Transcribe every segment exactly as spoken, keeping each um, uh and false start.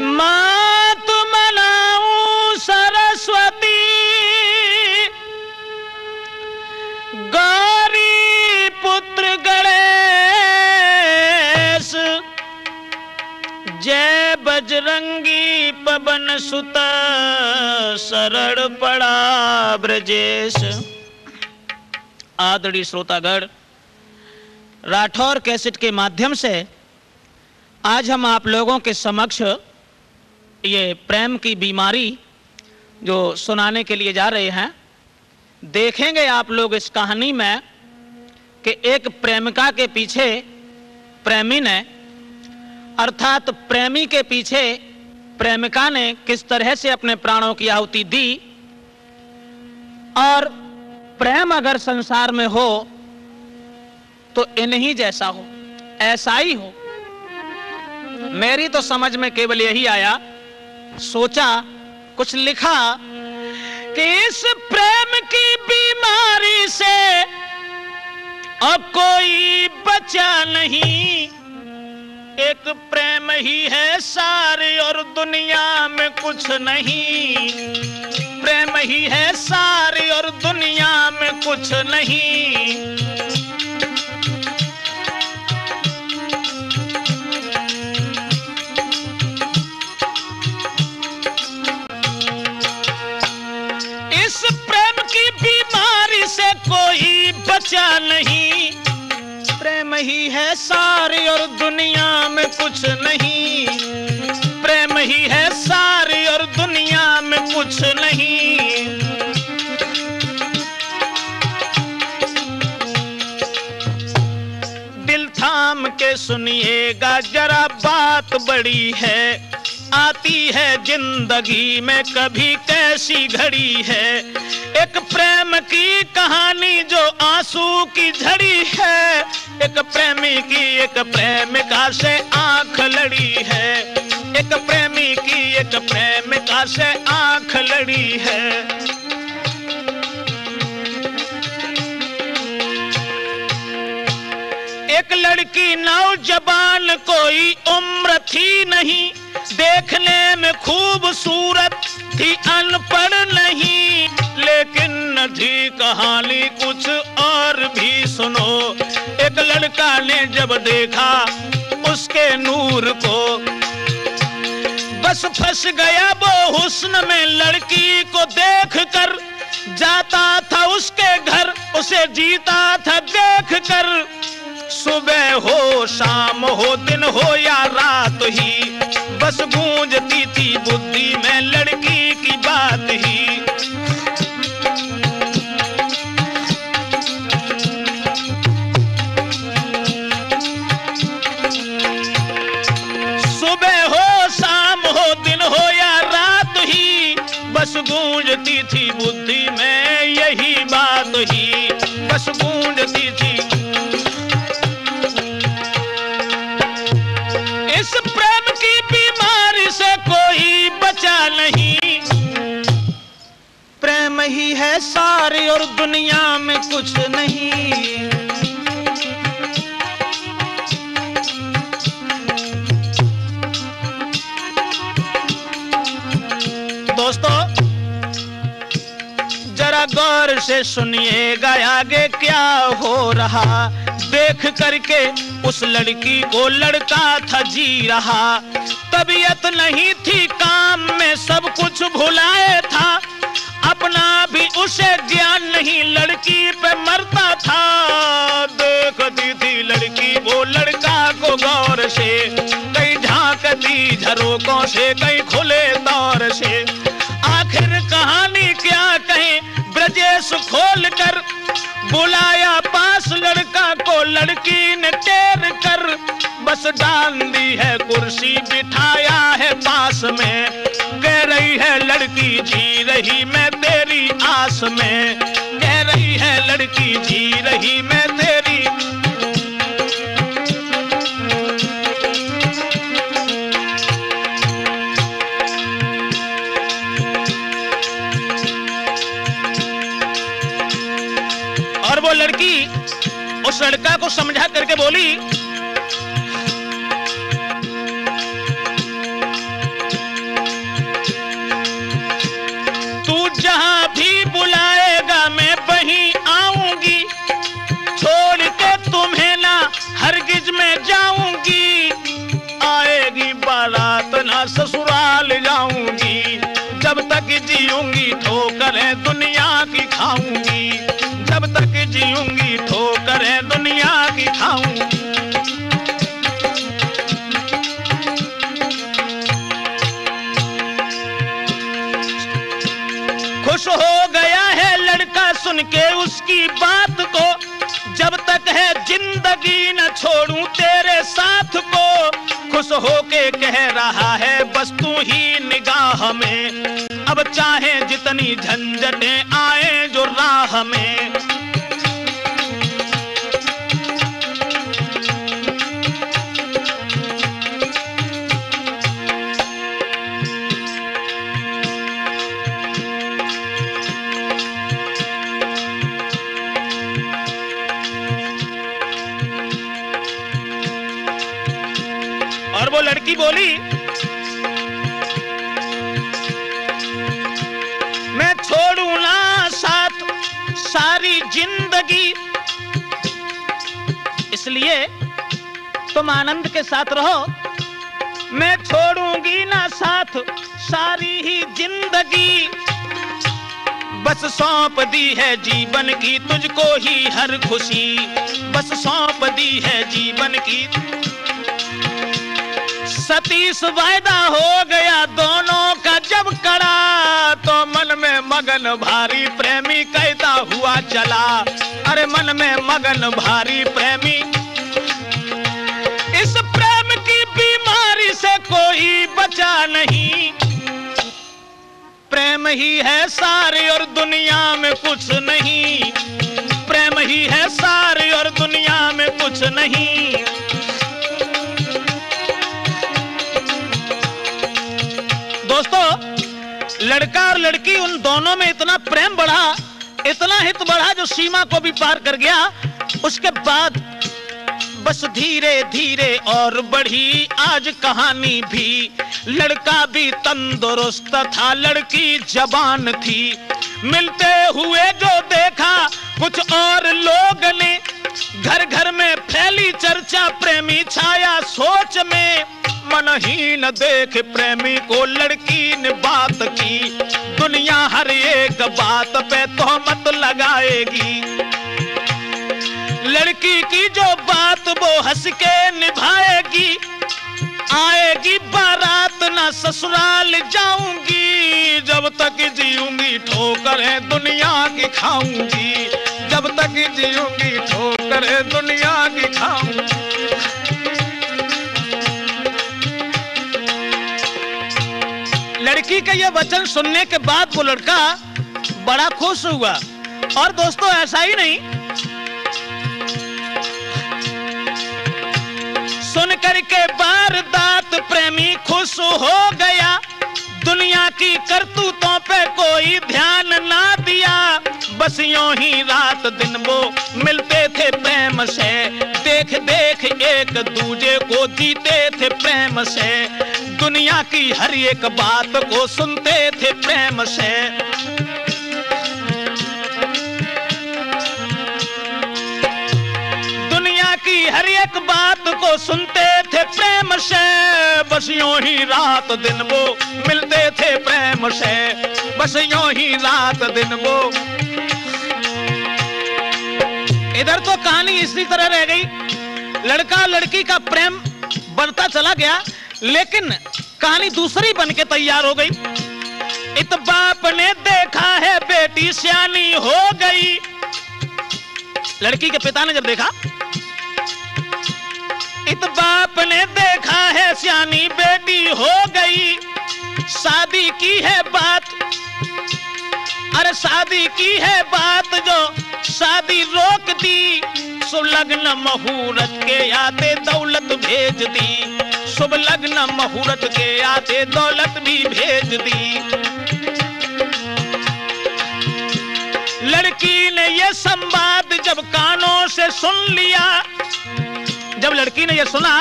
हिम्मत मनाऊं सरस्वती गौरी पुत्र गणेश जय बजरंगी पवन सुत शरण पड़ा ब्रजेश। आदरणीय श्रोतागढ़ राठौर कैसेट के माध्यम से आज हम आप लोगों के समक्ष ये प्रेम की बीमारी जो सुनाने के लिए जा रहे हैं, देखेंगे आप लोग इस कहानी में कि एक प्रेमिका के पीछे प्रेमी ने अर्थात प्रेमी के पीछे प्रेमिका ने किस तरह से अपने प्राणों की आहुति दी। और प्रेम अगर संसार में हो तो इन्हीं जैसा हो, ऐसा ही हो। मेरी तो समझ में केवल यही आया, सोचा कुछ लिखा कि इस प्रेम की बीमारी से अब कोई बचा नहीं, एक प्रेम ही है सारी और दुनिया में कुछ नहीं। प्रेम ही है सारी और दुनिया में कुछ नहीं। कोई बचा नहीं, प्रेम ही है सारी और दुनिया में कुछ नहीं। प्रेम ही है सारी और दुनिया में कुछ नहीं। दिल थाम के सुनिएगा जरा, बात बड़ी है। आती है जिंदगी में कभी कैसी घड़ी है, एक प्रेम की कहानी जो आंसू की झड़ी है। एक प्रेमी की एक प्रेमिका से आंख लड़ी है, एक प्रेमी की एक प्रेमिका से आंख लड़ी है। एक लड़की नौजवान कोई उम्र थी नहीं, देखने में खूबसूरत थी अनपढ़ नहीं। लेकिन थी कहानी कुछ और भी सुनो, एक लड़का ने जब देखा उसके नूर को बस फंस गया वो हुस्न में। लड़की को देखकर जाता था उसके घर, उसे जीता था देखकर। सुबह हो शाम हो दिन हो या रात ही बस गूंजती थी बुद्धि में लड़की की बात ही। सुबह हो शाम हो दिन हो या रात ही बस गूंजती थी बुद्धि में यही बात ही, बस गूंजती थी। इस प्रेम की बीमारी से कोई बचा नहीं, प्रेम ही है सारी और दुनिया में कुछ नहीं। दोस्तों जरा गौर से सुनिएगा आगे क्या हो रहा। देख करके उस लड़की को लड़का था जी रहा, तबीयत नहीं थी काम में सब कुछ भुलाए था। अपना भी उसे ज्ञान नहीं लड़की पे मरता था। देखती थी लड़की वो लड़का को गौर से, कहीं झांकती झरोकों से कहीं खुले दौर से। आखिर कहानी क्या कहें ब्रजेश खोल कर, बुलाया पास लड़का को लड़की ने टेर कर। बस डाल दी है कुर्सी बिठाया है पास में, कह रही है लड़की जी रही मैं तेरी आस में, कह रही है लड़की जी रही मैं तेरी। लड़की उस लड़का को समझा करके बोली आऊंगी, जब तक जीऊंगी ठोकर है दुनिया की खाऊंगी। खुश हो गया है लड़का सुन के उसकी बात को, जब तक है जिंदगी न छोड़ूं तेरे साथ को। खुश होके कह रहा है बस तू ही निगाह में, अब चाहे जितनी झंझटें आए जो राह में। लड़की बोली मैं छोड़ू ना साथ सारी जिंदगी, इसलिए तुम आनंद के साथ रहो। मैं छोड़ूंगी ना साथ सारी ही जिंदगी, बस सौंप दी है जीवन की तुझको ही हर खुशी। बस सौंप दी है जीवन की। सतीश वायदा हो गया दोनों का जब कड़ा, तो मन में मगन भारी प्रेमी कहता हुआ चला। अरे मन में मगन भारी प्रेमी, इस प्रेम की बीमारी से कोई बचा नहीं। प्रेम ही है सारी और दुनिया में कुछ नहीं। प्रेम ही है सारी और दुनिया में कुछ नहीं। दोस्तों, लड़का और लड़की उन दोनों में इतना प्रेम बढ़ा, इतना हित बढ़ा जो सीमा को भी पार कर गया। उसके बाद बस धीरे धीरे और बढ़ी आज कहानी भी। लड़का भी तंदुरुस्त था, लड़की जवान थी। मिलते हुए जो देखा कुछ और लोग ने, घर घर में फैली चर्चा, प्रेमी छाया सोच में। मन ही न देख प्रेमी को लड़की ने बात की, दुनिया हर एक बात पे तोहमत लगाएगी। लड़की की जो बात वो हंस के निभाएगी। आएगी बारात ना ससुराल जाऊंगी, जब तक जीऊंगी ठोकर है दुनिया की खाऊंगी। जब तक जीऊंगी ठोकर है दुनिया की खाऊंगी। लड़की का ये वचन सुनने के बाद वो लड़का बड़ा खुश हुआ। और दोस्तों, ऐसा ही नहीं सुन करके वारदात प्रेमी खुश हो गया। दुनिया की करतूतों पे कोई ध्यान ना दिया, बस यूं ही रात दिन वो मिलते थे प्रेम से। देख देख एक दूजे को जीते थे प्रेम से, दुनिया की हर एक बात को सुनते थे प्रेम से। दुनिया की हर एक बात को सुनते थे प्रेम से, बस यूं ही रात दिन वो मिलते थे प्रेम से। बस यूं ही रात दिन वो। इधर तो कहानी इसी तरह रह गई, लड़का लड़की का प्रेम बढ़ता चला गया, लेकिन कहानी दूसरी बनके तैयार हो गई। इत बाप ने देखा है बेटी सियानी हो गई। लड़की के पिता ने जब देखा, इत बाप ने देखा है सियानी बेटी हो गई। शादी की है बात, अरे शादी की है बात जो शादी रोक दी। शुभ लग्न मुहूर्त के आते दौलत भेज दी। शुभ लग्न मुहूर्त के आते दौलत भी भेज दी। लड़की ने यह संवाद जब कानों से सुन लिया, जब लड़की ने यह सुना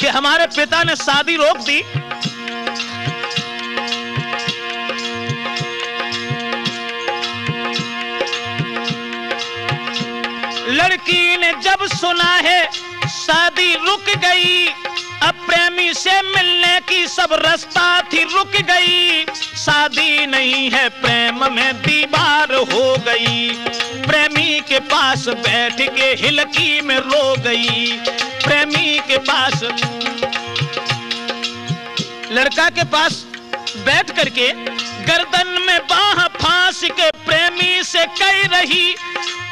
कि हमारे पिता ने शादी रोक दी, लड़की ने जब सुना है शादी रुक गई, अब प्रेमी से मिलने की सब रास्ता थी रुक गई। शादी नहीं है प्रेम में दीवार हो गई, प्रेमी के पास बैठ के हिलकी में रो गई। प्रेमी के पास लड़का के पास बैठ करके गर्दन में बाह फांस के प्रेमी से कह रही,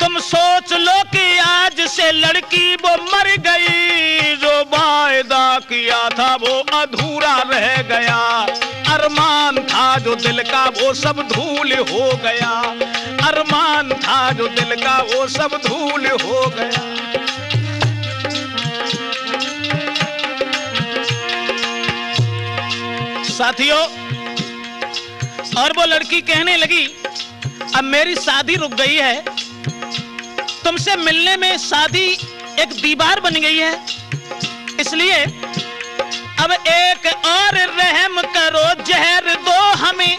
तुम सोच लो कि आज से लड़की वो मर गई। जो वायदा किया था वो अधूरा रह गया, अरमान था जो दिल का वो सब धूल हो गया। अरमान था जो दिल का वो सब धूल हो गया। साथियों, और वो लड़की कहने लगी, अब मेरी शादी रुक गई है, तुमसे मिलने में शादी एक दीवार बन गई है, इसलिए अब एक और रहम करो जहर दो हमें,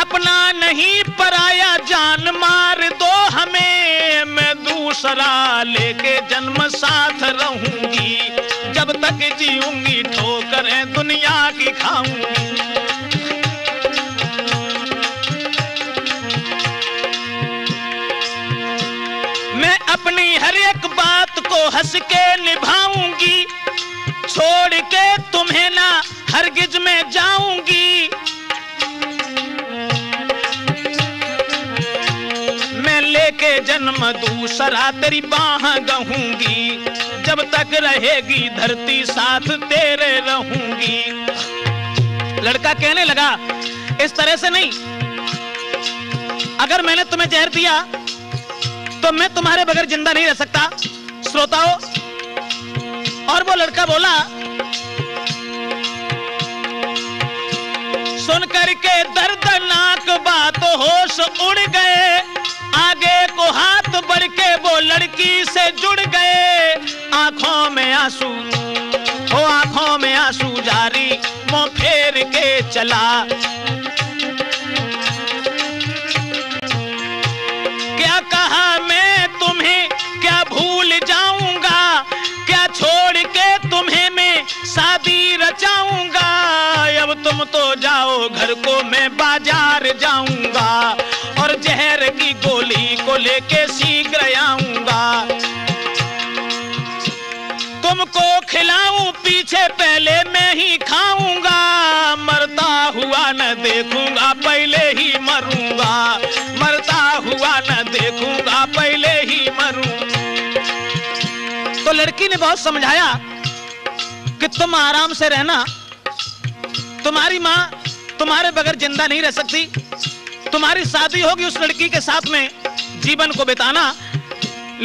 अपना नहीं पराया जान मार दो हमें। मैं दूसरा लेके जन्म साथ रहूंगी, जब तक जीऊंगी ठोकरें दुनिया की खाऊंगी। अपनी हर एक बात को हंस के निभाऊंगी, छोड़ के तुम्हें ना हरगिज में जाऊंगी। मैं लेके जन्म दूसरा तेरी बाह गहूंगी, जब तक रहेगी धरती साथ तेरे रहूंगी। लड़का कहने लगा, इस तरह से नहीं, अगर मैंने तुम्हें जहर दिया तो मैं तुम्हारे बगैर जिंदा नहीं रह सकता। श्रोताओं, और वो लड़का बोला, सुन करके दर्दनाक बात होश उड़ गए, आगे को हाथ बढ़ के वो लड़की से जुड़ गए। आंखों में आंसू, ओ आंखों में आंसू जारी, मुंह फेर के चला। क्या कहा मैं तुम्हें, क्या भूल जाऊंगा, क्या छोड़ के तुम्हें मैं शादी रचाऊंगा। अब तुम तो जाओ घर को, मैं बाजार जाऊंगा, और जहर की गोली को लेके शीघ्र आऊंगा। तुमको खिलाऊं पीछे पहले मैं ही खाऊंगा, मरता हुआ न देखूंगा पहले ही मरूंगा। मरता हुआ न देखूंगा पहले ही मरूं। तो लड़की ने बहुत समझाया कि तुम आराम से रहना, तुम्हारी माँ तुम्हारे बगैर जिंदा नहीं रह सकती, तुम्हारी शादी होगी उस लड़की के साथ में जीवन को बिताना।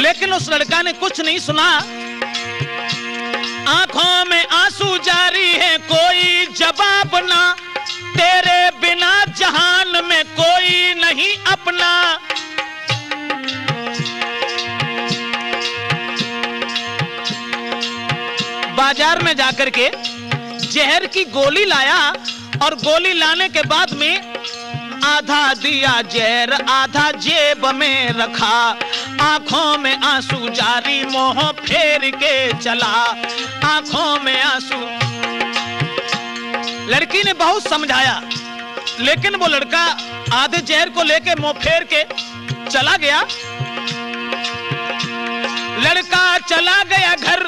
लेकिन उस लड़का ने कुछ नहीं सुना। आंखों में आंसू जारी है, कोई जवाब ना, तेरे बिना जहान में कोई नहीं अपना। बाजार में जाकर के जहर की गोली लाया, और गोली लाने के बाद में आधा दिया जहर, आधा जेब में रखा। आंखों में आंसू जारी, मोह फेर के चला। आंखों में आंसू। लड़की ने बहुत समझाया, लेकिन वो लड़का आधे जहर को लेके मुंह फेर के चला गया। लड़का चला गया घर।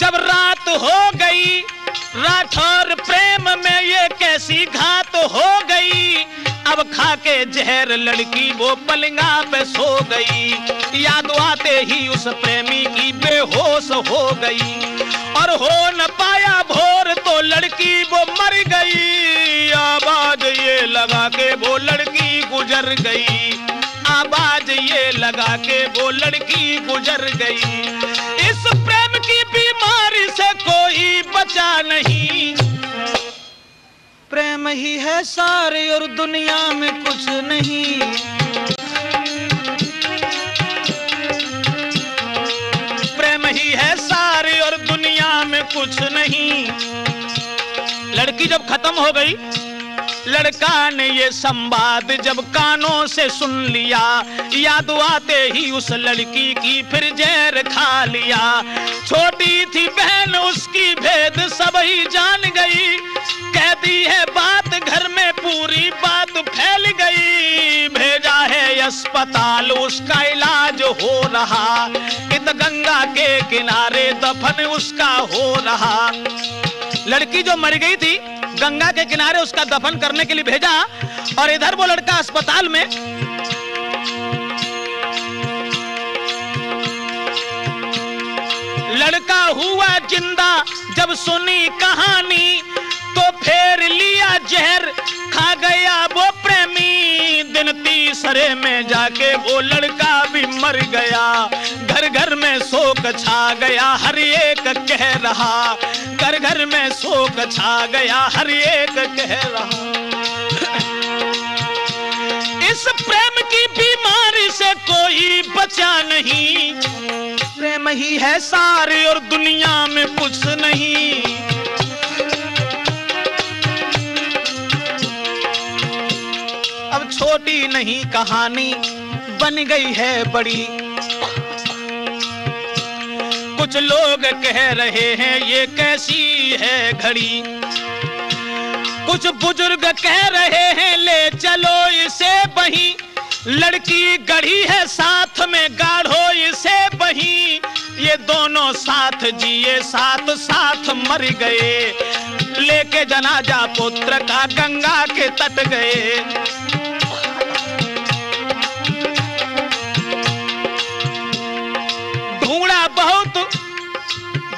जब रात हो गई, राठौर प्रेम में ये कैसी घात हो गई। अब खा के जहर लड़की वो पलंगा पे सो गई, याद आते ही उस प्रेमी की बेहोश हो गई। और हो न पाया भोर तो लड़की वो मर गई। आवाज ये लगा के वो लड़की गुजर गई। आवाज ये लगा के वो लड़की गुजर गई। इस प्रेम की बीमारी से कोई बचा नहीं, प्रेम ही है सारे और दुनिया में कुछ नहीं। प्रेम ही है सारे और दुनिया में कुछ नहीं। लड़की जब खत्म हो गई, लड़का ने ये संवाद जब कानों से सुन लिया, याद आते ही उस लड़की की फिर जहर खा लिया। छोटी की थी बहन उसकी भेद सबई जान गई, कह दी है बात घर में पूरी बात फैल गई। भेजा है अस्पताल उसका इलाज हो रहा, इत गंगा के किनारे दफन उसका हो रहा। लड़की जो मर गई थी गंगा के किनारे उसका दफन करने के लिए भेजा, और इधर वो लड़का अस्पताल में। लड़का हुआ जिंदा जब सुनी कहानी, तो फेर लिया जहर खा गया वो प्रेमी। दिन तीसरे में जाके वो लड़का भी मर गया, घर घर में शोक छा गया हर एक कह रहा, घर घर में शोक छा गया हर एक कह रहा। इस प्रेम की बीमारी से कोई बचा नहीं, प्रेम ही है सारे और दुनिया में कुछ नहीं। अब छोटी नहीं कहानी बन गई है बड़ी, कुछ लोग कह रहे हैं ये कैसी है घड़ी, कुछ बुजुर्ग कह रहे हैं ले चलो इसे बही। लड़की गढ़ी है साथ में गाढ़ो इसे बही, ये दोनों साथ जिए साथ साथ मर गए। लेके जनाजा पुत्र का गंगा के तट गए। ढूंढा बहुत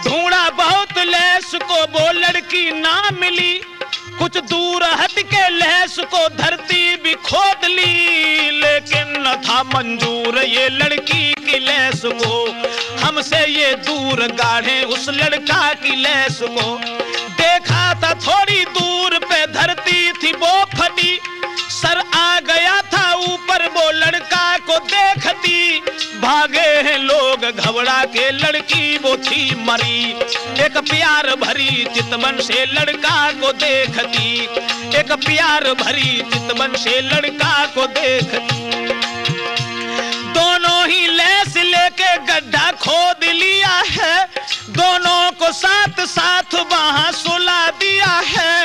ढूंढा बहुत लैस को वो लड़की ना मिली, कुछ दूर हट के लहस को धरती भी खोद ली। लेकिन न था मंजूर ये लड़की की लहस को, हमसे ये दूर गाढ़े उस लड़का की लहस को। देखा था थोड़ी दूर पे धरती थी वो फटी, सर आ गया था ऊपर वो लड़का को देखती। भागे हैं लोग घबरा के लड़की वो थी मरी, एक प्यार भरी चितवन से लड़का को देखती, एक प्यार भरी चितवन से लड़का को देखती। दोनों ही लैस लेके गड्ढा खोद लिया है, दोनों को साथ साथ वहां सुला दिया है।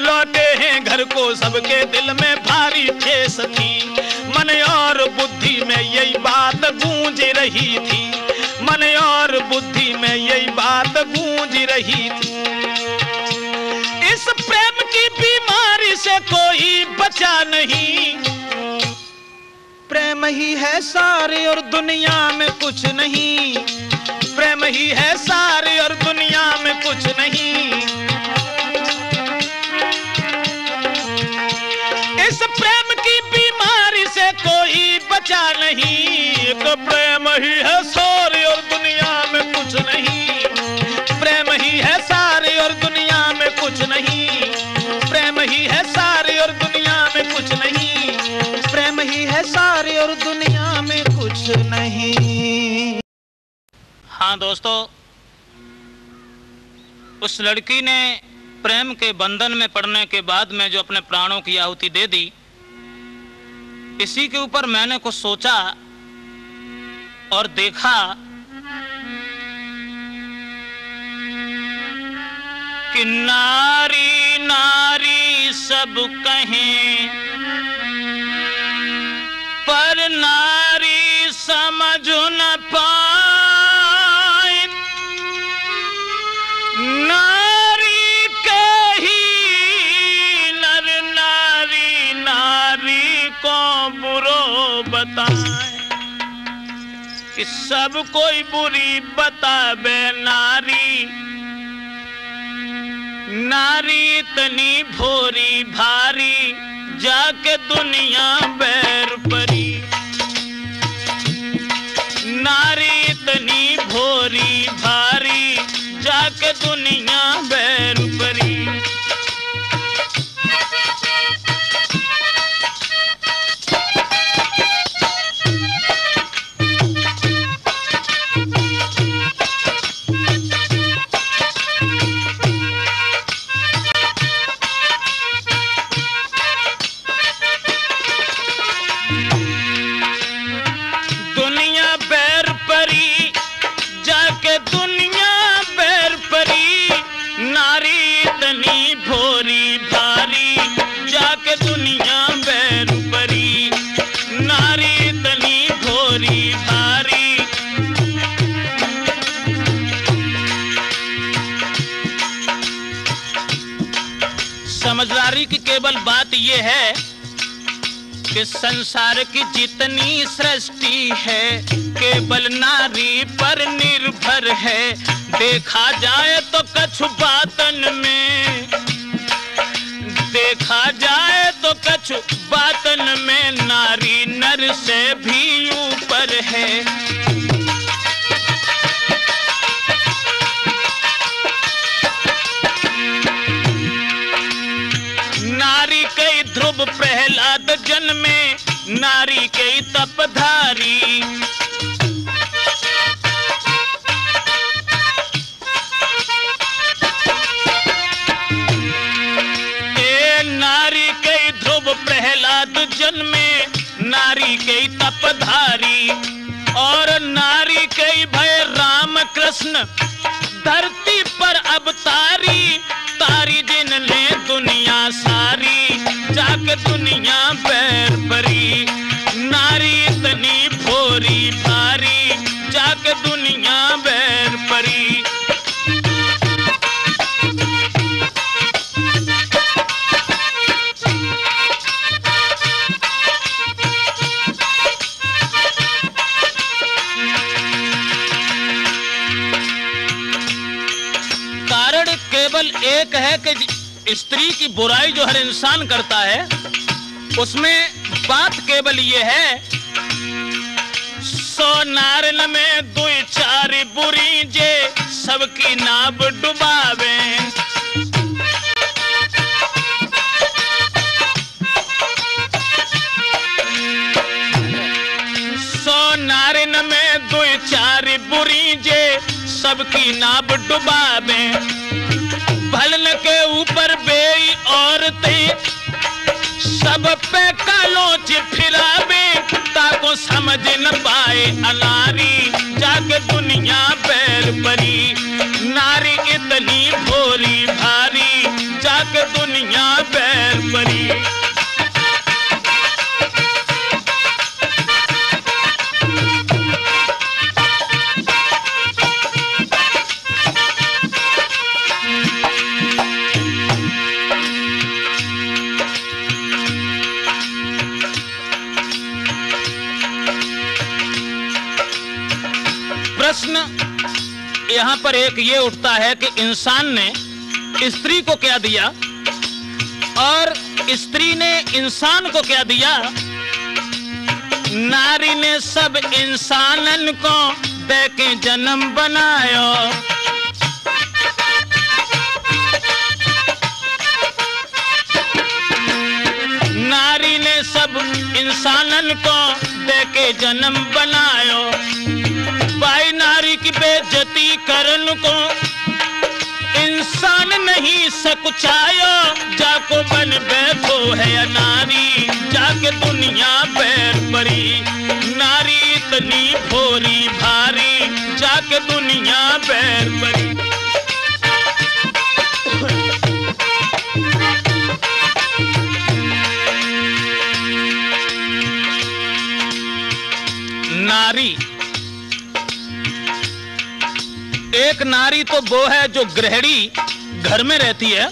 लौटे हैं घर को सबके दिल में भारी ठेस थी, मन और बुद्धि में यही बात गूंज रही थी, मन और बुद्धि में यही बात गूंज रही थी। इस प्रेम की बीमारी से कोई बचा नहीं, प्रेम ही है सारे और दुनिया में कुछ नहीं, प्रेम ही है सारे और दुनिया में कुछ नहीं। इस प्रेम की बीमारी से कोई बचा नहीं, तो प्रेम ही है सारे और दुनिया में कुछ नहीं, प्रेम ही है सारे और दुनिया में कुछ नहीं, प्रेम ही है सारे और दुनिया में कुछ नहीं, प्रेम ही है सारे और दुनिया में कुछ नहीं। हाँ दोस्तों, उस लड़की ने प्रेम के बंधन में पड़ने के बाद में जो अपने प्राणों की आहुति दे दी, इसी के ऊपर मैंने कुछ सोचा और देखा कि नारी नारी सब कहें पर नारी समझ न पाए, नारी ही नर नारी नारी को बुरो बताए, कि सब कोई बुरी बतावे नारी। नारी इतनी भोरी भारी जाके दुनिया बैर परी, नारी इतनी भोरी भारी जाके दुनिया बैर परी। दुनिया बैर परी जाके दुनिया बैर समझदारी की केवल बात यह है कि संसार की जितनी सृष्टि है केवल नारी पर निर्भर है। देखा जाए तो कछु बातन में, देखा जाए तो कछु बातन में नारी नर से भी ऊपर है। ध्रुव प्रहलाद जन्मे नारी के तपधारी, ए नारी के ध्रुव प्रहलाद जन्मे नारी के तपधारी, और नारी के भय राम कृष्ण धरती पर अवतारी। तारी दिन ले दुनिया सारी, जाके दुनिया बैर परी। नारी इतनी भोरी भारी, जाके दुनिया बैर परी। एक है कि स्त्री की बुराई जो हर इंसान करता है उसमें बात केवल ये है, सो नारन में दुई चार बुरी जे सबकी नाब डुबावे। सो नारन में दुई चार बुरी जे सबकी नाब डुबावे। भलन के ऊपर बेई औरतें सब पे कलोच फिरावे, ताको समझ न पाए अनारी, जाके दुनिया बैर परी। नारी इतनी भोरी भारी, जाके दुनिया बैर परी। यहाँ पर एक ये उठता है कि इंसान ने स्त्री को क्या दिया और स्त्री ने इंसान को क्या दिया। नारी ने सब इंसानन को देके जन्म बनायो, नारी ने सब इंसानन को देके जन्म बनायो। भाई नारी की बेइज्जती करन को इंसान नहीं सकुचायो, जाको बन बैठो है नारी, जाके दुनिया बैर परी। नारी इतनी भोरी भारी, जाके दुनिया बैर परी। नारी, एक नारी तो वो है जो गृहिणी घर में रहती है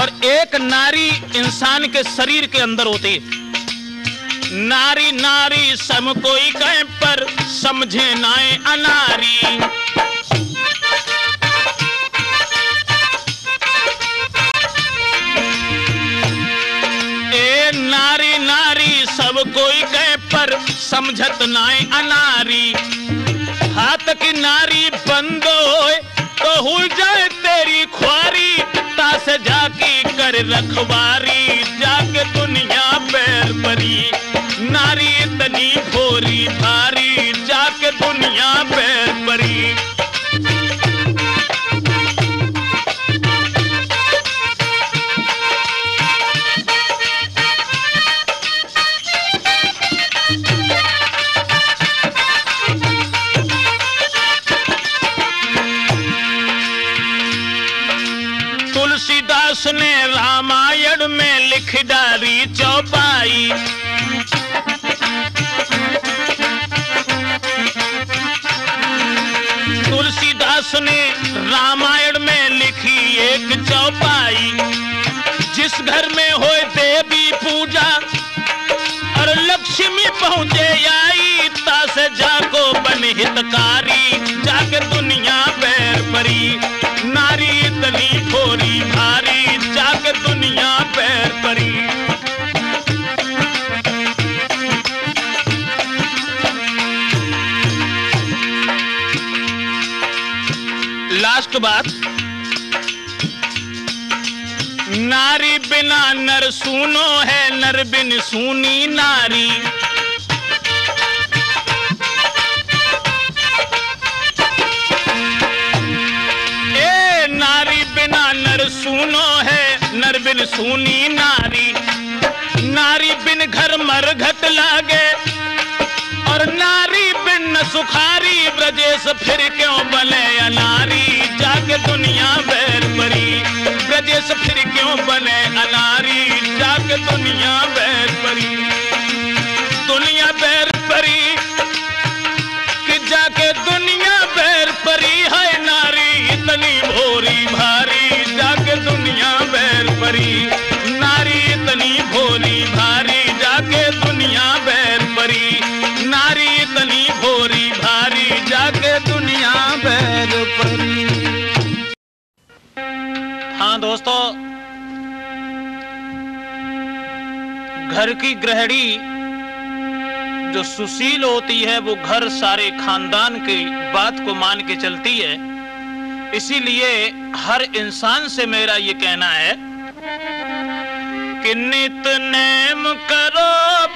और एक नारी इंसान के शरीर के अंदर होती है। नारी नारी सम कोई कहे पर समझे नाए अनारी। ए नारी नारी सब कोई कहे पर समझत नाए अनारी। हाथ की नारी बंद होए तो हो जाए तेरी ख्वारी, तास जाकी कर रखवारी, जाके दुनिया बैर परी। नारी इतनी भोरी भारी, जाके दुनिया बैर परी। तुलसीदास ने रामायण में लिख डाली चौपाई, तुलसीदास ने रामायण में लिखी एक चौपाई। जिस घर में होए देवी पूजा और लक्ष्मी पहुंचे आई तास जाको बन हितकारी जाके दुनिया पैर परी नारी तली खोरी भारी जाके दुनिया पैर परी। लास्ट बात, नारी बिना नर सूनो है नर बिन सूनी नारी। ए नारी बिना नर सूनो है नर बिन सूनी नारी। नारी बिन घर मरघट लागे और नारी बिन न सुखारी ब्रजेश फिर क्यों बने अनारी जाके दुनिया बैर परी ब्रजेश फिर क्यों बने अनारी जाके दुनिया बैर परी दुनिया बैर परी कि जाके दुनिया बैर परी है नारी इतनी भोरी भारी जाके दुनिया बैर परी नारी इतनी भोरी भारी जाके दुनिया बैर परी नारी इतनी भोरी भारी जाके दुनिया बैर परी। दोस्तों, घर की गृहिणी जो सुशील होती है वो घर सारे खानदान की बात को मान के चलती है। इसीलिए हर इंसान से मेरा ये कहना है कि नित नेम करो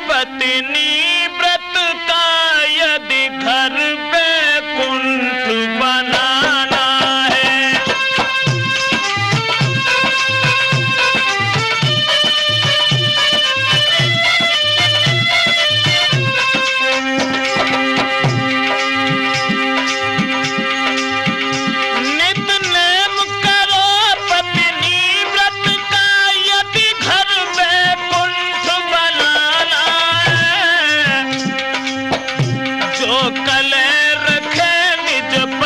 पत्नी व्रत का यदि घर बैकुंठ बना जब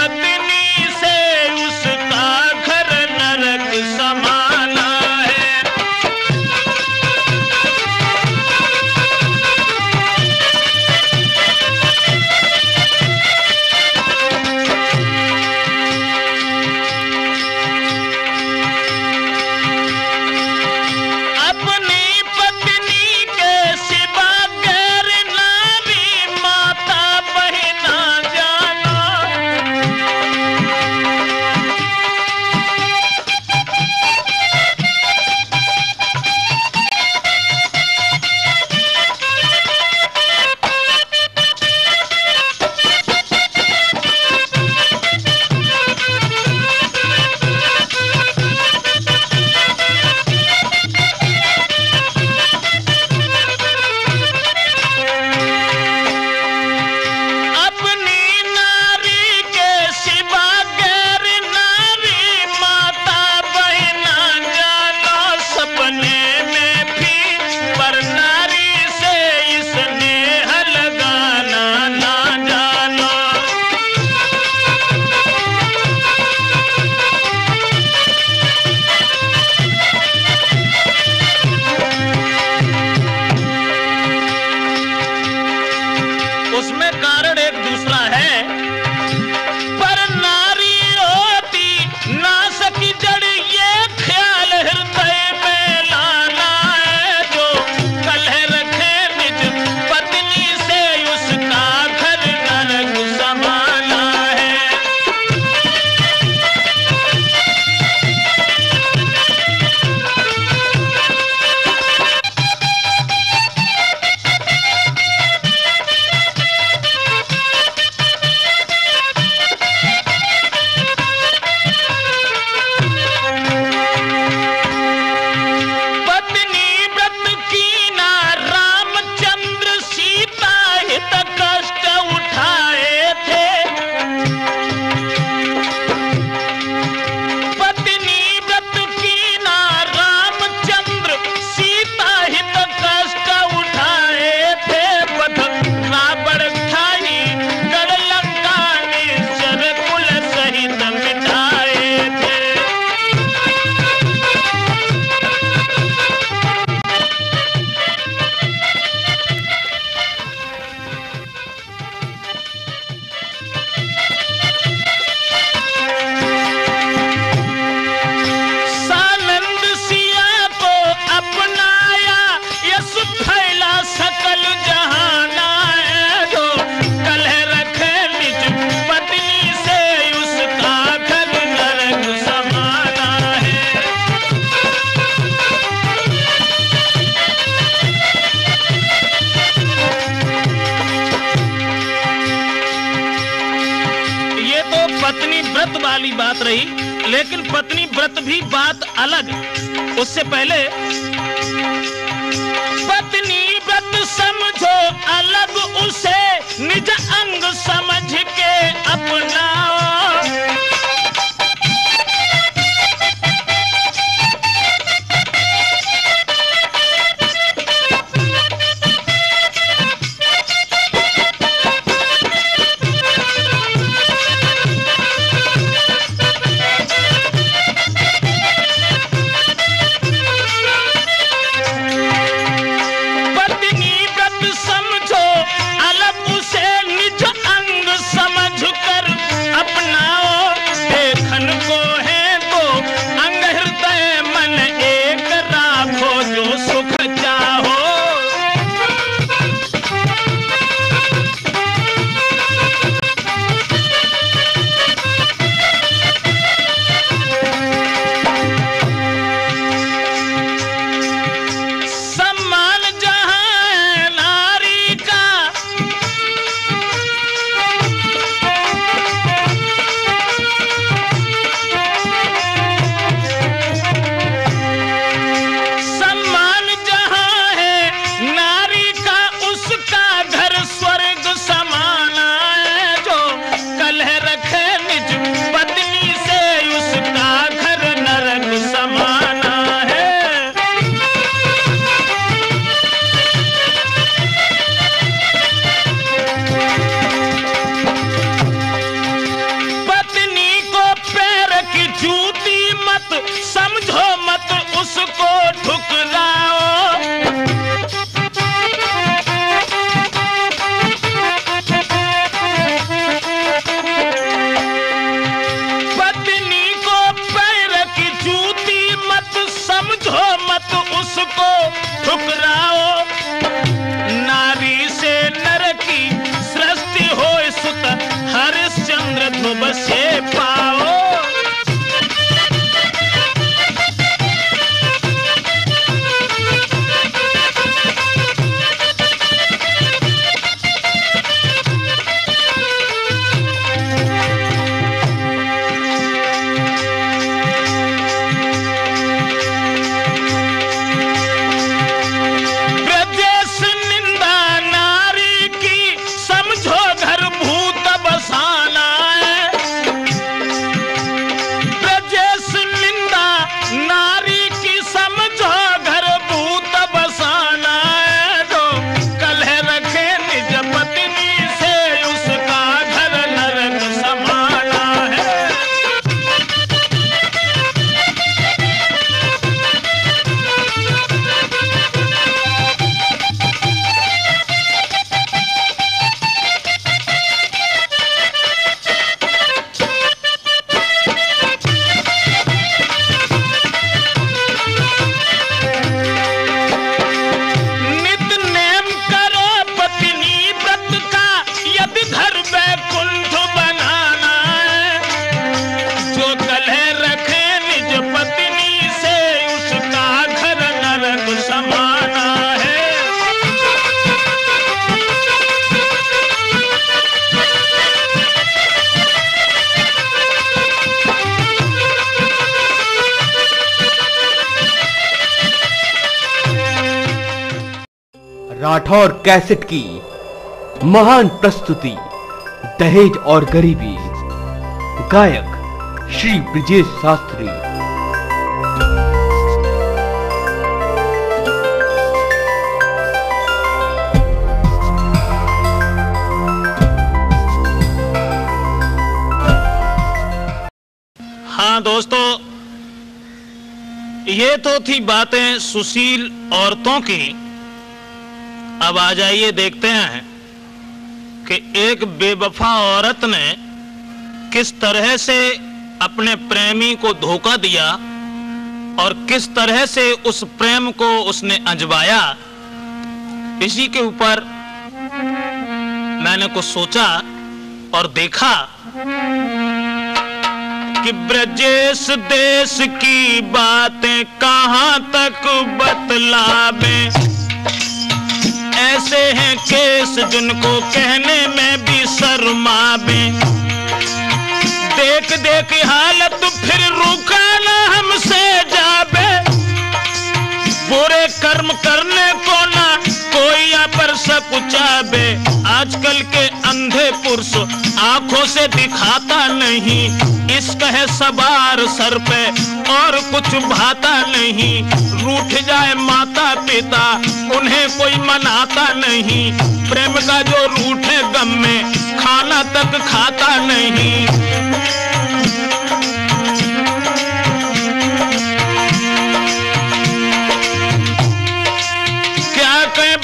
लेकिन पत्नी व्रत भी बात अलग। उससे पहले पत्नी व्रत समझो अलग, उसे निज अंग समझ के अपनाओ। राठौर कैसेट की महान प्रस्तुति दहेज और गरीबी, गायक श्री ब्रजेश शास्त्री। हाँ दोस्तों, ये तो थी बातें सुशील औरतों की। अब आ जाइए देखते हैं कि एक बेवफा औरत ने किस तरह से अपने प्रेमी को धोखा दिया और किस तरह से उस प्रेम को उसने अंजवाया। इसी के ऊपर मैंने कुछ सोचा और देखा कि ब्रजेश देश की बातें कहाँ तक बतलावे। ऐसे हैं केस जिनको कहने में भी शर्मावे। देख देख हालत फिर पर सकुचा बे, आजकल के अंधे पुरुष आंखों से दिखाता नहीं। इश्क है सवार सर पे और कुछ भाता नहीं। रूठ जाए माता पिता उन्हें कोई मनाता नहीं। प्रेम का जो रूठे गम में खाना तक खाता नहीं।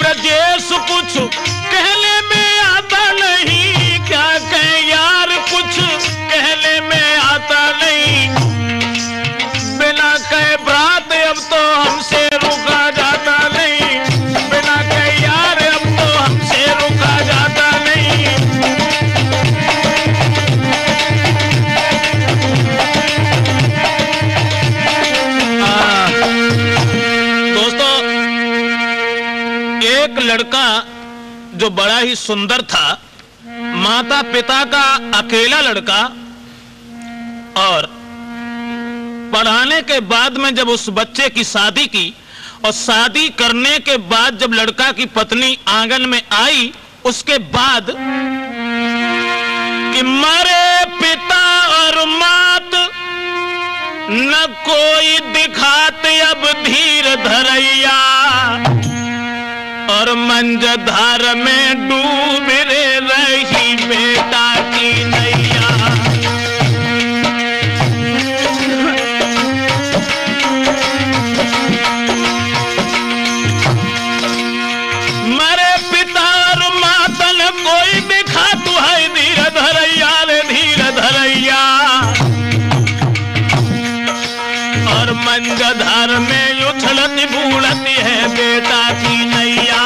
ब्रजेश कुछ कहने में आता नहीं, क्या कहे यार कुछ कहने में आता नहीं। बिना कहे बात अब तो हमसे रुका जाता नहीं। बिना कहे यार अब तो हमसे रुका जाता नहीं। दोस्तों, एक लड़का जो बड़ा ही सुंदर था, माता पिता का अकेला लड़का, और पढ़ाने के बाद में जब उस बच्चे की शादी की और शादी करने के बाद जब लड़का की पत्नी आंगन में आई, उसके बाद कि मरे पिता और मात न कोई दिखाते अब धीर धरैया, और मंझधार में डूब रही बेटा की नैया। मरे पिता और माता न कोई दिखा तू है धीर धरैया रे धीर धरैया, और मंझधार में उछलती बूढ़ती है बेटा की नैया।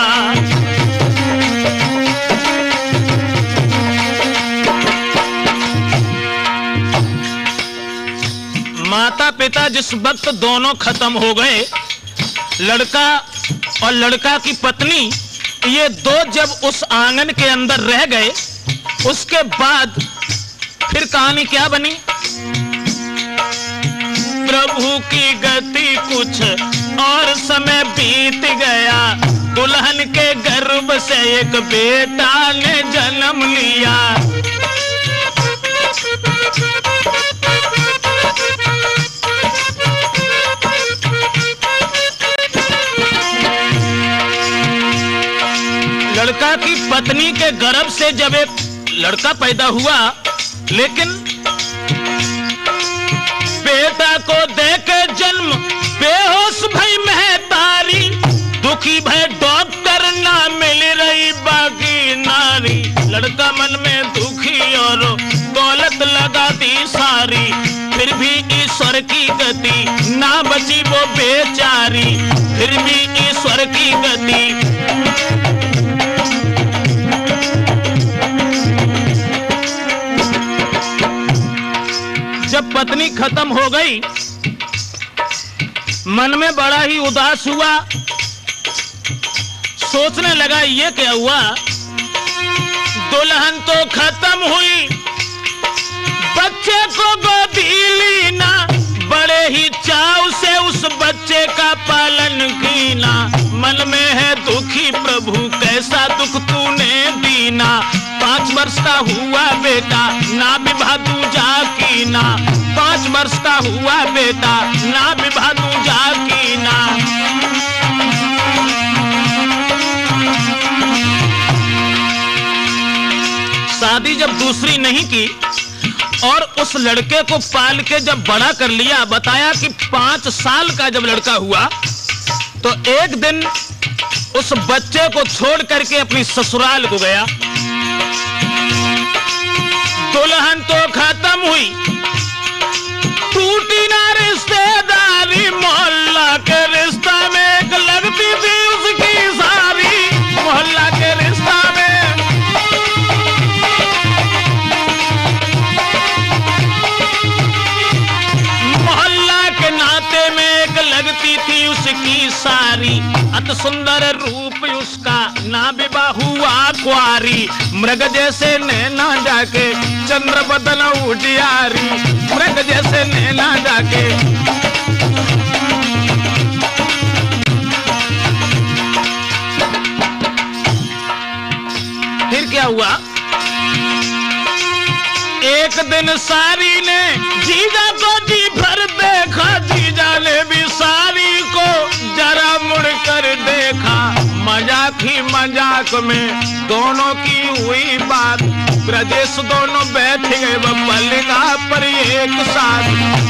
माता पिता जिस वक्त दोनों खत्म हो गए, लड़का और लड़का की पत्नी, ये दो जब उस आंगन के अंदर रह गए, उसके बाद फिर कहानी क्या बनी? प्रभु की गति कुछ और समय बीत गया, दुल्हन के गर्भ से एक बेटा ने जन्म लिया। लड़का की पत्नी के गर्भ से जब एक लड़का पैदा हुआ, लेकिन बेटा को देख जन्म बेहोश भई महतारी, दुखी भय डॉक्टर ना मिल रही बागी नारी। लड़का मन में दुखी और दौलत लगा दी सारी, फिर भी ईश्वर की गति ना बची वो बेचारी। फिर भी ईश्वर की गति। जब पत्नी खत्म हो गई, मन में बड़ा ही उदास हुआ, सोचने लगा ये क्या हुआ, दुल्हन तो खत्म हुई, बच्चे को गोदी ली ना, बड़े ही चाव से उस बच्चे का पालन की ना। मन में है दुखी प्रभु कैसा दुख तूने दीना, पांच वर्ष का हुआ बेटा ना विवाह तू जा की ना। पांच वर्ष का हुआ बेटा ना विवाह तू जा की ना। शादी जब दूसरी नहीं की और उस लड़के को पाल के जब बड़ा कर लिया, बताया कि पांच साल का जब लड़का हुआ तो एक दिन उस बच्चे को छोड़ करके अपनी ससुराल को गया। दुल्हन तो खत्म हुई, टूटी ना रिश्तेदारी, मोहल्ला के रिश्ता में एक लगती थी उसकी सारी, मोहल्ला के रिश्ता में। मोहल्ला के नाते में एक लगती थी उसकी सारी, अति सुंदर रूप उसका ना विवाह हुआ कुआरी। मृग जैसे नैना जाके चंद्र बदल उठियारी, मृग जैसे नैना जाके। बहन सारी ने जीजा को जी भर देखा, जीजा ने भी सारी को जरा मुड़ कर देखा। मजाक ही मजाक में दोनों की हुई बात, ब्रजेश दोनों बैठ गए बल्लिका पर एक साथ।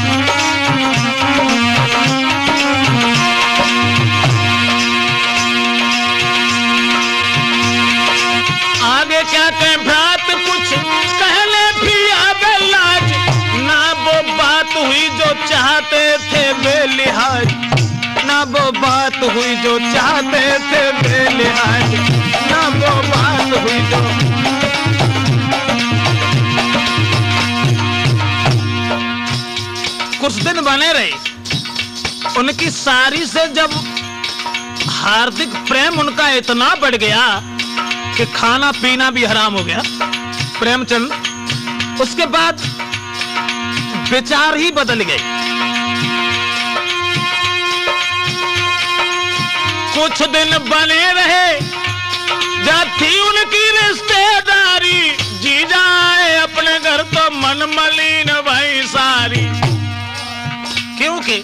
आगे क्या कहें भ्रात कुछ कहने भी आवे लाज, ना वो बात हुई जो चाहते थे बेलिहाज, ना वो बात हुई जो चाहते थे बेलिहाज, ना वो बात हुई जो। कुछ दिन बने रहे उनकी सारी से, जब हार्दिक प्रेम उनका इतना बढ़ गया कि खाना पीना भी हराम हो गया प्रेमचंद, उसके बाद विचार ही बदल गए। कुछ दिन बने रहे जब थी उनकी रिश्तेदारी, जीजा आए अपने घर तो मन मलिन भाई सारी, क्योंकि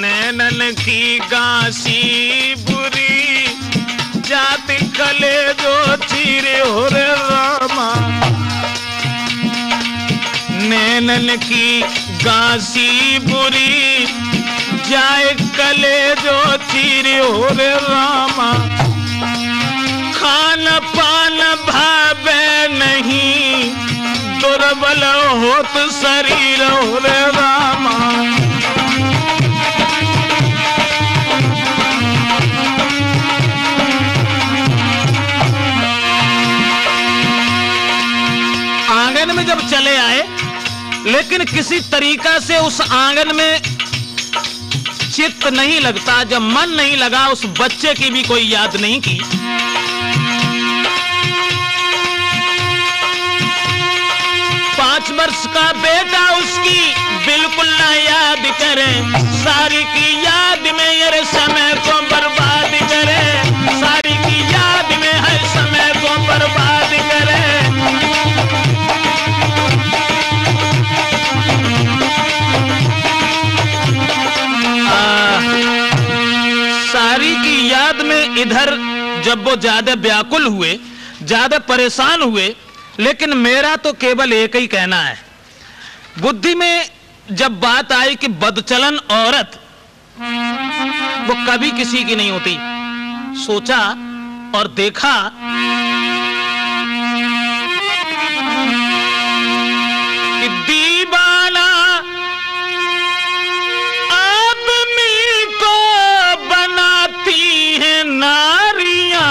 नैनन की गासी बुरी जाति कले जो चीरे हो रे रामा, नैनन की गासी बुरी जाए कले जो चीरे हो रे रामा। खान पान भावे नहीं दुर्बल होत शरीर हो रे रामा, में जब चले आए लेकिन किसी तरीका से उस आंगन में चित्त नहीं लगता, जब मन नहीं लगा उस बच्चे की भी कोई याद नहीं की। पांच वर्ष का बेटा उसकी बिल्कुल ना याद करे, सारी की याद में ये समय को बर्बाद करे, सारी की याद में हर समय को बर्बाद करे। इधर जब वो ज्यादा व्याकुल हुए, ज्यादा परेशान हुए, लेकिन मेरा तो केवल एक ही कहना है, बुद्धि में जब बात आई कि बदचलन औरत वो कभी किसी की नहीं होती, सोचा और देखा कि दीवाना नारियां,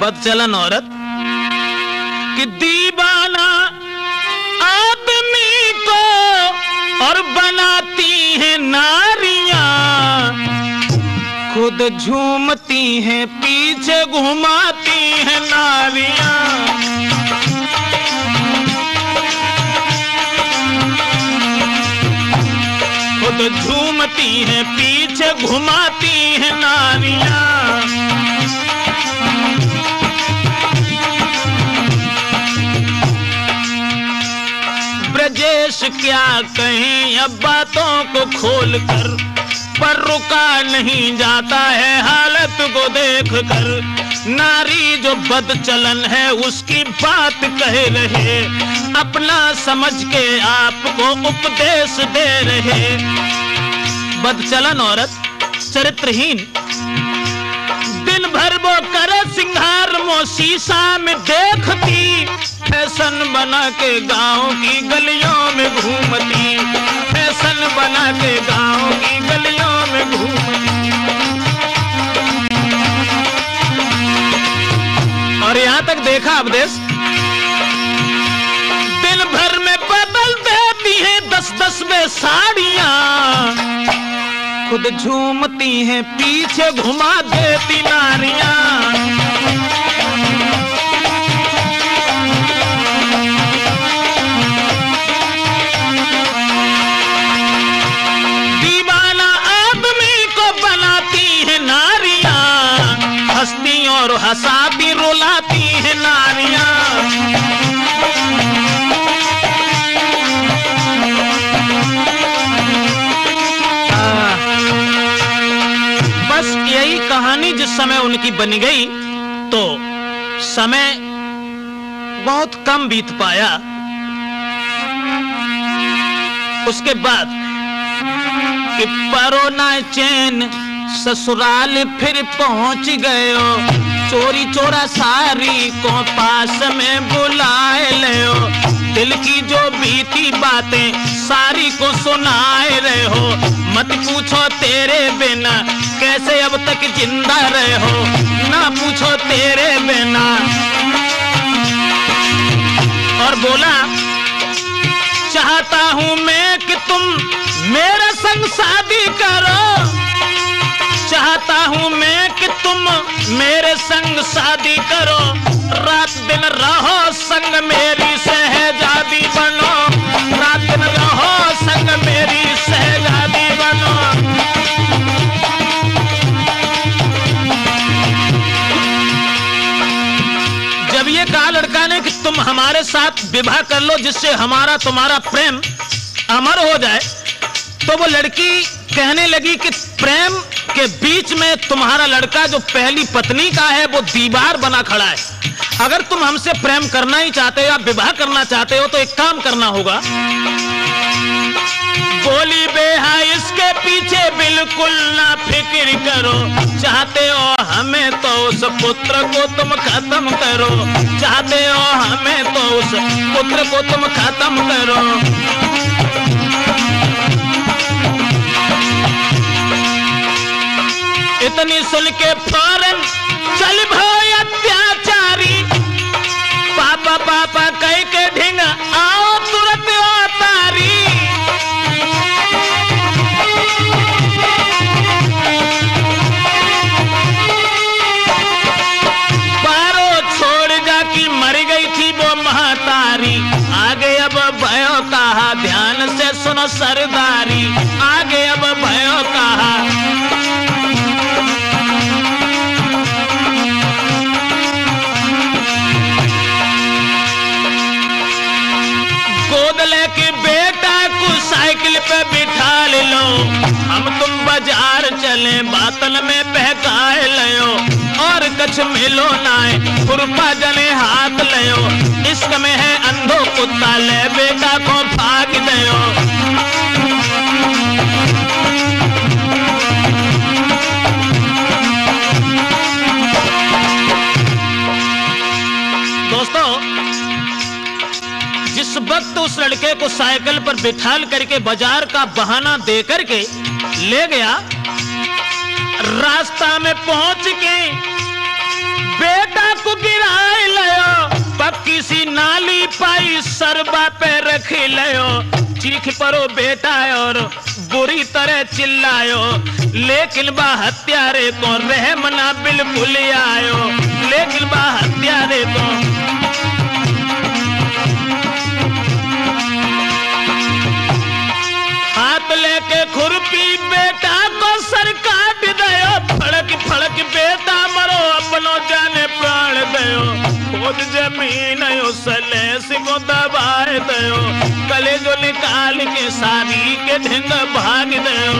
बदचलन औरत कि दीवाना आदमी को और बनाती हैं नारियां, खुद झूमती हैं पीछे घुमाती हैं नारियां। झूमती हैं पीछे घुमाती हैं नारियां। ब्रजेश क्या कहें अब बातों को खोल कर, पर रुका नहीं जाता है हालत को देख कर। नारी जो बदचलन है उसकी बात कह रहे, अपना समझ के आपको उपदेश दे रहे। बदचलन औरत चरित्रहीन, दिन भर वो करे सिंगार मो शीशा में देखती, फैशन बना के गांव की गलियों में घूमती, फैशन बना के गांव की गलियों में घूमती। और यहां तक देखा उपदेश, दिन भर में बदल देती है दस दस में साड़ियां, खुद झूमती हैं पीछे घुमा देती नारियां। दीवाना आदमी को बनाती है नारियां, हंसती और हंसाती रुलाती है नारियां। कहानी जिस समय उनकी बन गई तो समय बहुत कम बीत पाया। उसके बाद कि परो ना चैन ससुराल फिर पहुंच गयो, चोरी चोरा सारी को पास में बुलाए लो, दिल की जो बीती बातें सारी को सुनाए रहे हो, मत पूछो तेरे बिना कैसे अब तक जिंदा रहे हो, ना पूछो तेरे बिना। और बोला चाहता हूं मैं कि तुम मेरा संग शादी करो, चाहता हूं मैं कि तुम मेरे संग शादी करो, रात दिन रहो संग मेरी सहजादी बनो, रात दिन रहो संग मेरी सहजादी बनो। जब ये कहा लड़का ने कि तुम हमारे साथ विवाह कर लो जिससे हमारा तुम्हारा प्रेम अमर हो जाए, तो वो लड़की कहने लगी कि प्रेम के बीच में तुम्हारा लड़का जो पहली पत्नी का है वो दीवार बना खड़ा है, अगर तुम हमसे प्रेम करना ही चाहते हो या विवाह करना चाहते हो तो एक काम करना होगा। बोली बेहा इसके पीछे बिल्कुल ना फिक्र करो, चाहते हो हमें तो उस पुत्र को तुम खत्म करो, चाहते हो हमें तो उस पुत्र को तुम खत्म करो। इतनी सुन के फौरन चल भाई अत्याचारी, पापा पापा कह के ढिंगा आओ तुरंत अतारी। पारो छोड़ जा की मर गई थी वो महतारी, आगे अब भयो कहा ध्यान से सुनो सरदारी, आगे अब भयो कहा साइकिल पे बिठा ले लो, हम तुम बाजार चले बातल में पहकाए लो, और कछ मिलो नाए खुरपा जने हाथ लो, इश्क में है अंधो कुत्ता ले बेटा को भाग दो। दोस्तों जिस वक्त उस लड़के को साइकिल पर बिठाल करके बाजार का बहाना दे करके ले गया, रास्ता में पहुंच के बेटा को गिराए लायो, पक्की सी नाली पाई सरबा पे रख लायो, चीख परो बेटा और बुरी तरह चिल्लायो, लेकिन बा हत्यारे को रहम ना बिल्कुल आयो, लेकिन बा हत्यारे को। हाथ लेके खुरपी बेटा को सर काट दयो, फड़क फड़क बेटा मरो अपनो जाने प्राण दयो, खुद जमीन उसले सिको दबाए दयो, कले जो निकाल के सारी के ढंग भाग दयो।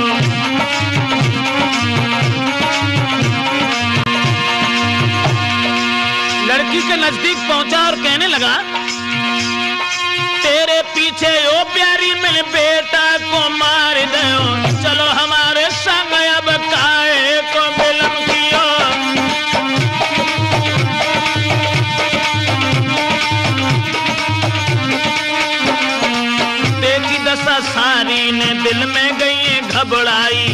लड़की के नजदीक पहुंचा और कहने लगा तेरे पीछे ओ प्यारी मेरे बेटा को मार दो, चलो हमारे संग अब काहे को मिलन कियो। देखी दशा सारी ने दिल में गई घबराई,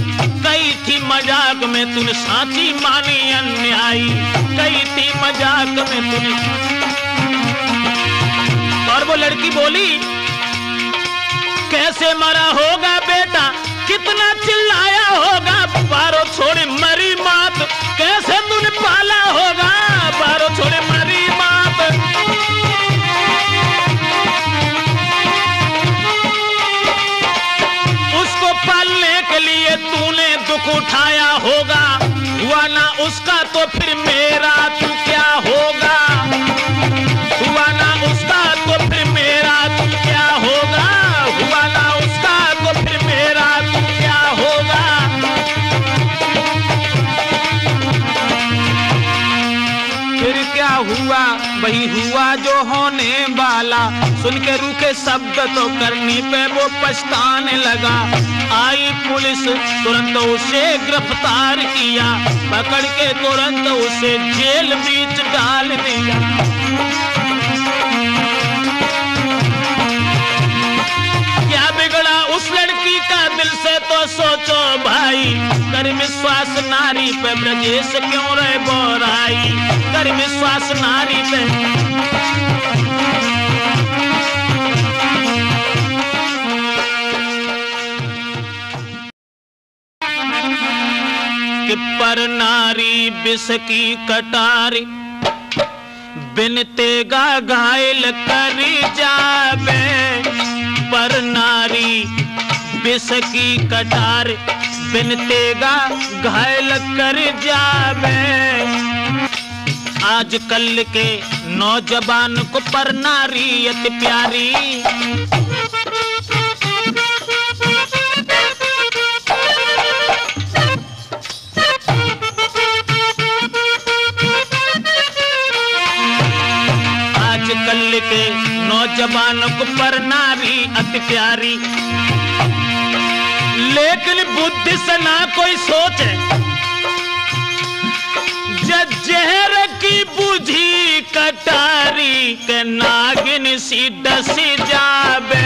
कई थी मजाक में तूने साची मानी अन्यायी, कई थी मजाक में तूने। और वो लड़की बोली कैसे मरा होगा बेटा, कितना चिल्लाया होगा, बारो छोड़े मरी मात कैसे तूने पाला होगा, बारो छोड़े मरी मात। उसको पालने के लिए तूने दुख उठाया होगा, हुआ ना उसका तो फिर मेरा तू क्या होगा, हुआ ना उसका तो फिर मेरा तू क्या होगा, हुआ ना उसका तो फिर मेरा तू क्या होगा। सुन के रूखे शब्द तो करनी पे वो पछताने लगा। आई पुलिस तुरंत उसे गिरफ्तार किया, पकड़ के तुरंत उसे जेल बीच डाल दिया। क्या बिगड़ा उस लड़की का दिल से तो सोचो भाई, कर्म श्वास नारी पे ब्रजेश क्यों रे बोराई, कर्म श्वास नारी पे। पर नारी बिस की कटारी बिनते गा घायल करी जावे, पर नारी बिस की कटारी बिनते गा घायल कर जावे। आजकल के नौजवान को पर नारी अति प्यारी, के नौजवानों को पर नारी अति प्यारी। लेकिन बुद्धि से ना कोई सोचे, जब जहर की बुझी कटारी के नागिन सी डसी जावे,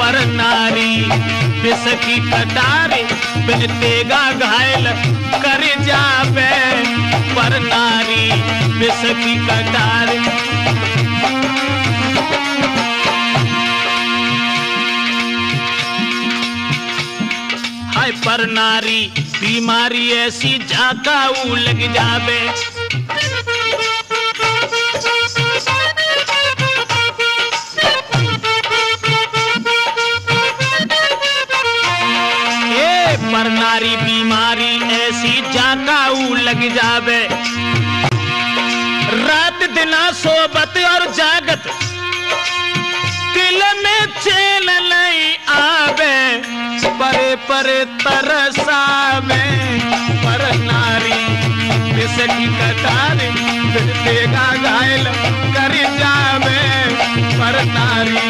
पर नारी विष की कटारी बिन तेगा घायल कर जावे, पर नारी विष की कटारी। पर नारी बीमारी ऐसी जाका उलग जावे, ए पर नारी बीमारी ऐसी जाका उलग जावे। रात दिना सोबत और जागत दिल में चैन नहीं आवे, परे परे तरसावे, पर नारी विष की कटारी बिनतेगा घायल कर जावे, पर नारी।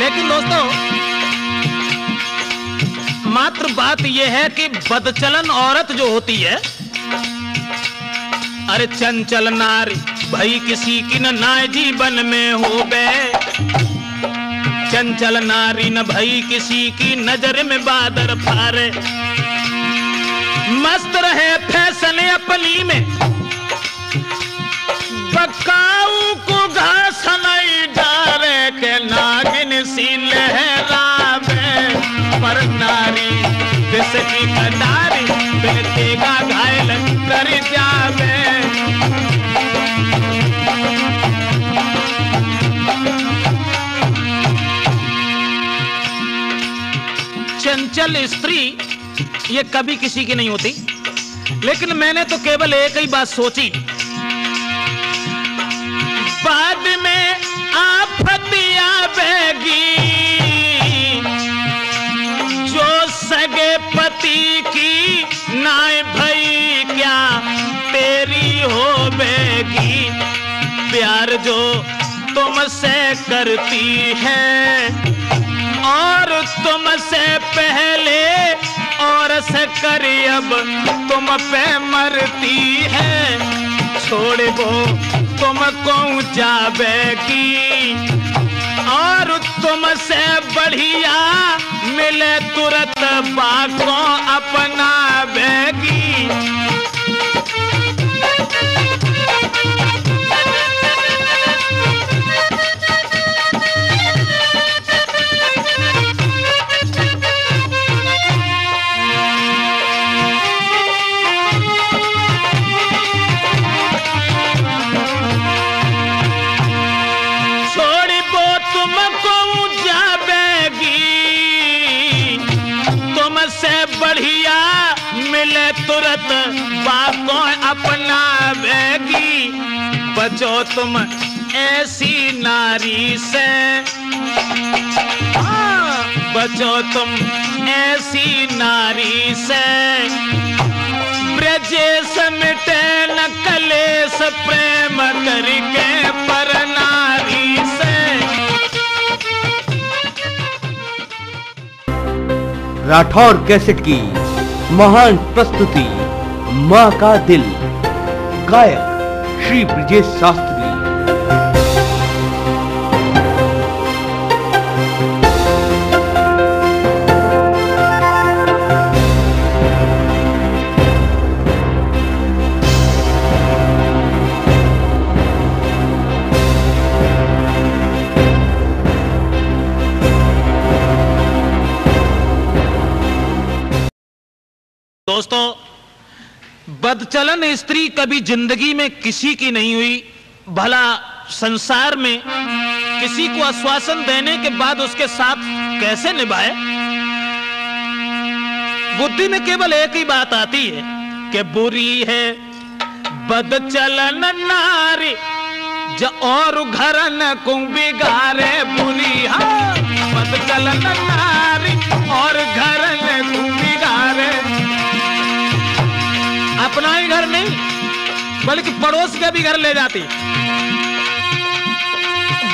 लेकिन दोस्तों मात्र बात यह है कि बदचलन औरत जो होती है, अरे चंचल नारी भई किसी की न नाय जीवन में होवे, चंचल नारी न भई किसी की नजर में बादर फारे। मस्त रहे फैसले अपनी में, बकाऊ को घास नहीं डारे के नागिन सी लहरावे, पर नारी विष की कटारी बिनतेगा घायल कर जावे। चंचल स्त्री ये कभी किसी की नहीं होती, लेकिन मैंने तो केवल एक ही बात सोची, बाद में आफत आवेगी जो सगे पति की नाय भई क्या तेरी होवेगी, प्यार जो तुमसे करती है और तुमसे पहले और से करी अब तुम पे मरती है, छोड़ वो तुमको जावेगी और तुमसे बढ़िया मिले तुरंत बाको अपनावेगी। तुरत बाको अपना बेगी, बचो तुम ऐसी नारी से, बचो तुम ऐसी नारी से, गजेश मिटे न कलेश प्रेम करके परनारी से। राठौर कैसेट की महान प्रस्तुति माँ का दिल, गायक श्री ब्रजेश शास्त्री। दोस्तों, बदचलन स्त्री कभी जिंदगी में किसी की नहीं हुई। भला संसार में किसी को आश्वासन देने के बाद उसके साथ कैसे निभाए। बुद्धि में केवल एक ही बात आती है कि बुरी है बदचलन नारी, जो और घर न को बिगाड़े। बुरी है बदचलन नारी और घर न को बिगाड़े। अपना ही घर नहीं बल्कि पड़ोस का भी घर ले जाती।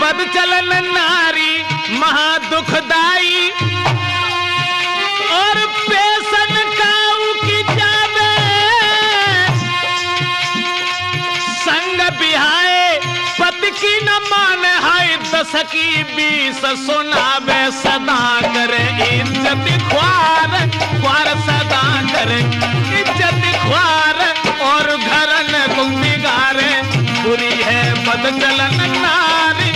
बदचलन नारी महा दुखदाई, और पेशन काऊ की जावे संग बिहाए। पति की न माने हाय दस की बीस सुनावे। सदा करे इज्जत ख्वार, ख्वार सदा करे इज्जत ख्वार, और घर न तुम बिगाड़े। बुरी है बदचलन नारी।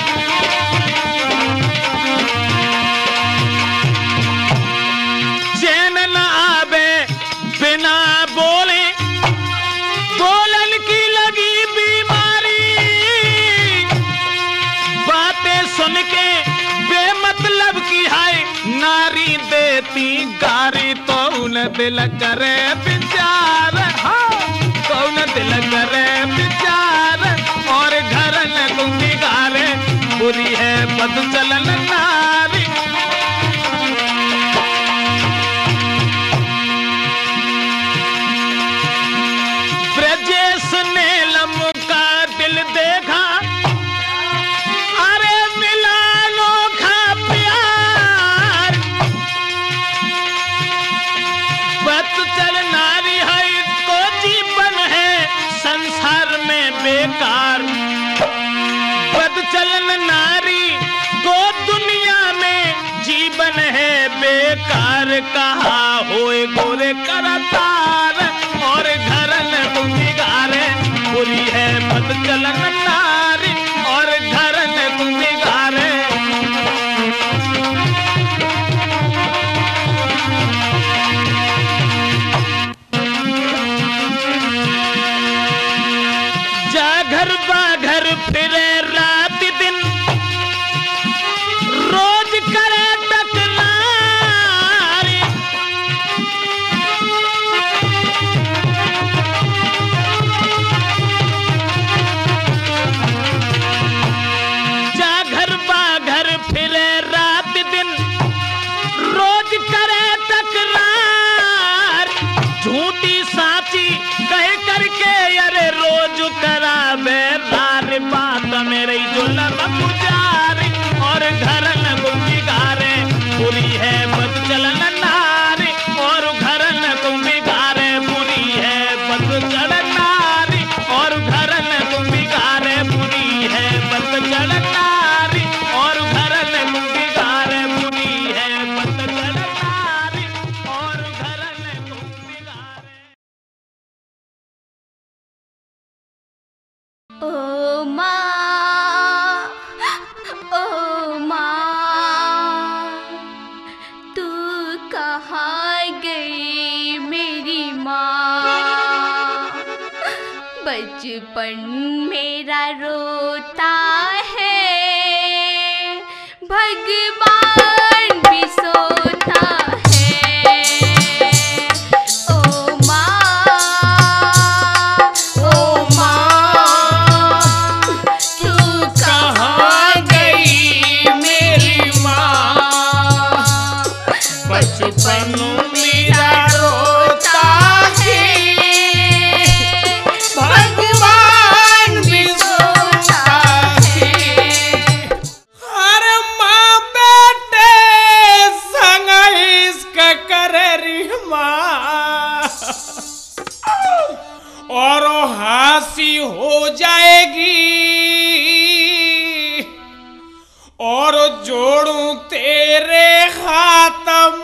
चैन न आवे बिना बोले, बोलन की लगी बीमारी। बातें सुन के बेमतलब की हाय नारी देती गारी। तो उन्हें दिल करे विचार, कौन दिल करे विचार, और घर न तुम बिगाड़े। बुरी है बदचलन नारी। ब्रजेश ने लम्बू का दिल देखा, अरे मिला नोखा प्यार। बदचलन नारी है तो जीवन है संसार में बेकार। बदचलन नारी तो दुनिया में जीवन है बेकार। कहा होए गोरे करतार, और घर न तुम बिगाड़े। बुरी है बदचलन नारी और घर न तुम बिगाड़े। जा घर बा घर फिरे रात दिन, रोज करे टकरार। जा घर बा घर फिरे रात दिन, रोज करे टकरार। झूठी साची कह करके अरे रोज करावे रार। बात मेरी जो लम पुजारी, और घर न तुम बिगाड़े। बुरी है बदचलन नारी और घर न तुम बिगाड़े। बुरी है बदचलन नारी और घर न तुम बिगाड़े। बुरी है बदचलन नारी और घर न तुम बिगाड़े। बुरी है बदचलन नारी और घर न तुम बिगाड़े। ओ माँ, ओ माँ, तू कहाँ गई मेरी माँ। बचपन मेरा रोता है, भगवान भी सोता है। बचपन मेरा रोता है, और हासी हो जाएगी और जोड़ू तेरे खातम